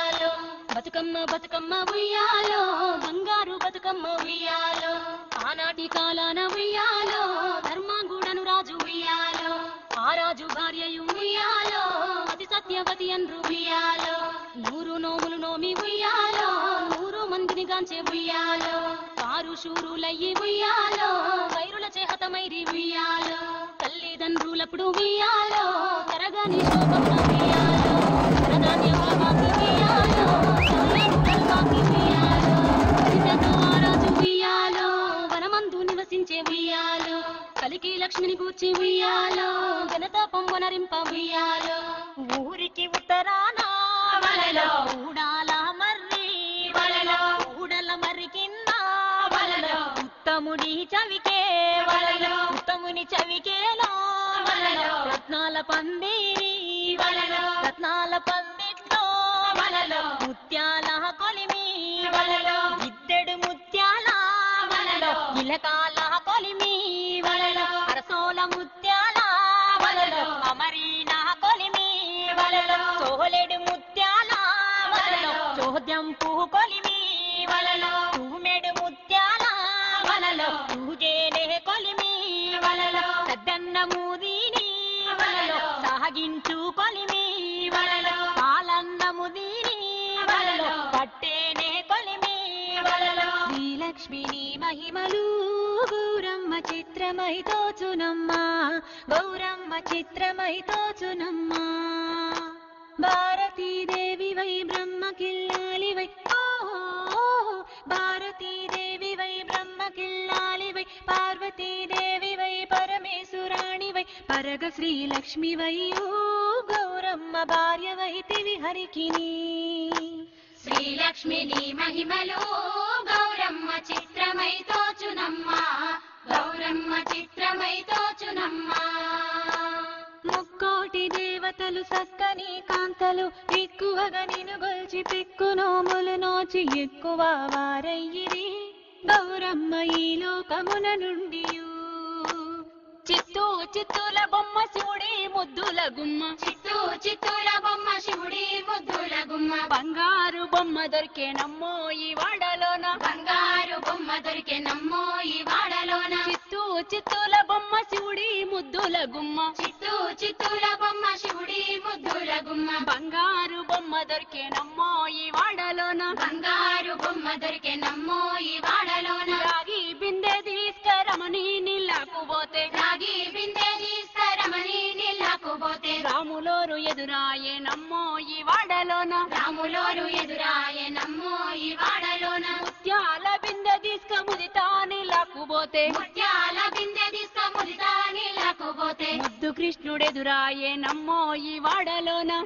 ఉయ్యాలో బతుకమ్మ బతుకమ్మ ఉయ్యాలో బంగారు బతుకమ్మ ఉయ్యాలో ఆనాటి కాలాన ఉయ్యాలో ధర్మాంగుడను రాజు ఉయ్యాలో ఆ రాజు భార్యయు ఉయ్యాలో అతి సత్యవతి అన్రు ఉయ్యాలో నూరు నోములు నోమి ఉయ్యాలో నూరు మందిని గాంచే ఉయ్యాలో కారు షూరులయ్యి ఉయ్యాలో వైరుల చేహతమైరి ఉయ్యాలో తల్లిదండ్రులప్పుడు ఉయ్యాలో తరగని శోభన ఉయ్యాలో తరగని బాబాకి ఉయ్యాలో తల్లిదండ్రులకి ఉయ్యాలో అతిథతో ఆ రాజు ఉయ్యాలో వనమందు నివసించే ఉయ్యాలో కలికి లక్ష్మిని కూర్చి ఉయ్యాలో ఘనత పొంగనరింప ఉయ్యాలో ఊరికి ఉత్తరానా వలలో ఊడల మర్రి కింద వలలో ఉత్తముని చవికే వలలో ఉత్తముని చవికేలో వలలో రత్నాల పందిట్లో వలలో ముత్యాల కొలిమి వలలో ఇద్దెడు ముత్యాల వలలో ఇలకాల కొలిమి వలలో అరసోల ముత్యాల వలలో అమరీనా కొలిమి వలలో చోహలేడు ముత్యాల వలలో చోహద్యంపు కొలిమి వలలో తూమెడు ముత్యాల వలలో తూజేనే కొలిమి వలలో సద్దన్న ముదీని వలలో సాగించు కొలిమి వలలో పాలన్న ముదీని వలలో పట్టేనే కొలిమి వలలో శ్రీలక్ష్మిని మహిమలు గౌరమ్మ చిత్రమై తోచునమ్మా గౌరమ్మ చిత్రమై తోచునమ్మా భారతీదేవి వై బ్రహ్మ కిల్లాలి వై ఓ భారతీదేవి వై బ్రహ్మ కిల్లాలి వై పార్వతీదేవి వై పరమేశ్వరాణి వై పరగ శ్రీలక్ష్మి వై ఓ గౌరమ్మ భార్య వైతివి హరికిని శ్రీలక్ష్మిని మహిమలో గౌరమ్మ చిత్రమై తోచునమ్మా గౌరమ్మ చిత్రమై తోచునమ్మా ముక్కోటి దేవతలు సక్కని కాంతలు ఎక్కువగా నిను గొల్చి పెక్కు నోములు నోచి ఎక్కువ వారయ్యిరి గౌరమ్మ ఈ లోకమున నుండి చిత్తూ చిత్తూల బొమ్మ శివుడి ముద్దుల గుమ్మ చిత్తూ చిత్తూల బొమ్మ శివుడి ముద్దుల గుమ్మ బంగారు బొమ్మ దొరికే నమ్మో ఈ వాడలోన బంగారు బొమ్మ దొరికే నమ్మో ఈ వాడలోన చిత్తూ చిత్తూల బొమ్మ శివుడి ముద్దుల గుమ్మ చిత్తూ చిత్తూల బొమ్మ శివుడి ముద్దుల గుమ్మ బంగారు బొమ్మ దొరికే నమ్మో ఈ వాడలోన బంగారు బొమ్మ దొరికే నమ్మో ఈ వాడలోన రాగి బిందె తీసుకరమని నీళ్ళకు పోతే రాగి బిందె తీసుకరమని నీళ్ళకు పోతే రాములోరు ఎదురాయే నమ్మో ఈ వాడలోన రాములోరు ఎదురాయే నమ్మో ఈ వాడలోన ముత్యాల బిందె తీసుక ముదితా నీళ్ళకు పోతే ముత్యాల బిందె తీసుక ముదితా నీళ్ళకు పోతే ముద్దు కృష్ణుడెదురాయే నమ్మో ఈ వాడలోన